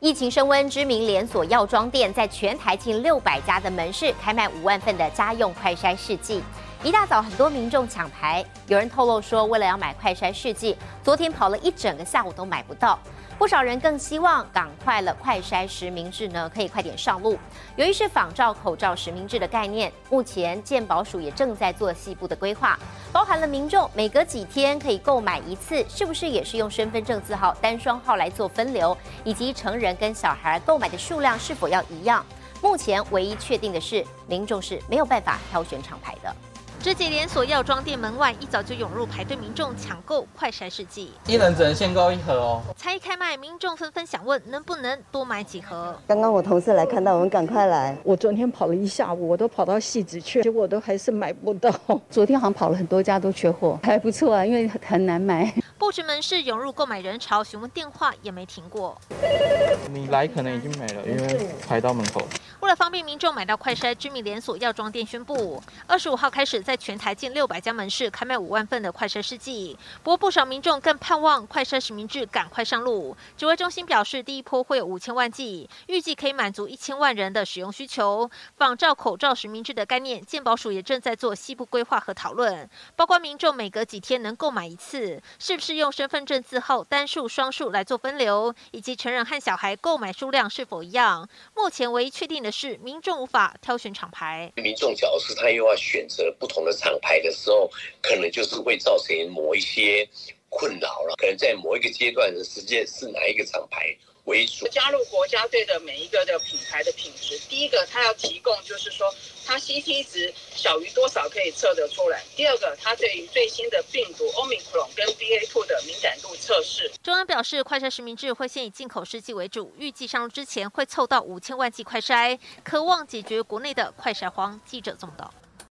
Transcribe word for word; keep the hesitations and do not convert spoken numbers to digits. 疫情升温，知名连锁药妆店在全台近六百家的门市开卖五万份的家用快筛试剂。一大早，很多民众抢排，有人透露说，为了要买快筛试剂，昨天跑了一整个下午都买不到。不少人更希望赶快了快筛实名制呢，可以快点上路。由于是仿照口罩实名制的概念，目前健保署也正在做细部的规划，包含了民众每隔几天可以购买一次，是不是也是用身份证字号、单双号来做分流，以及成人跟小孩购买的数量是否要一样？目前唯一确定的是，民众是没有办法挑选厂牌的。 直捷连锁药妆店门外一早就涌入排队民众抢购快筛试剂，一人只能限购一盒哦。才一开卖，民众纷纷想问能不能多买几盒。刚刚我同事来看到，我们赶快来。我昨天跑了一下午，我都跑到汐止去，结果都还是买不到。昨天好像跑了很多家都缺货，还不错啊，因为很难买。不止门市涌入购买人潮，询问电话也没停过。你来可能已经没了，因为排到门口。 为了方便民众买到快筛，知名连锁药妆店宣布，二十五号开始在全台近六百家门市开卖五万份的快筛试剂。不过，不少民众更盼望快筛实名制赶快上路。指挥中心表示，第一波会有五千万剂，预计可以满足一千万人的使用需求。仿照口罩实名制的概念，健保署也正在做细部规划和讨论，包括民众每隔几天能购买一次，是不是用身份证字号单数、双数来做分流，以及成人和小孩购买数量是否一样。目前唯一确定的 是民众无法挑选厂牌，民众假如是他又要选择不同的厂牌的时候，可能就是会造成某一些困扰了。可能在某一个阶段的时间是哪一个厂牌为主。加入国家队的每一个的品牌的品质，第一个它要提供就是说它 C T 值小于多少可以测得出来。第二个，它对于最新的病毒 Omicron 跟 B A 二 的敏感度测试。中央表示，快筛实名制会先以进口试剂为主，预计上路之前会凑到五千万剂快筛，渴望解决国内的快筛荒。记者纵导。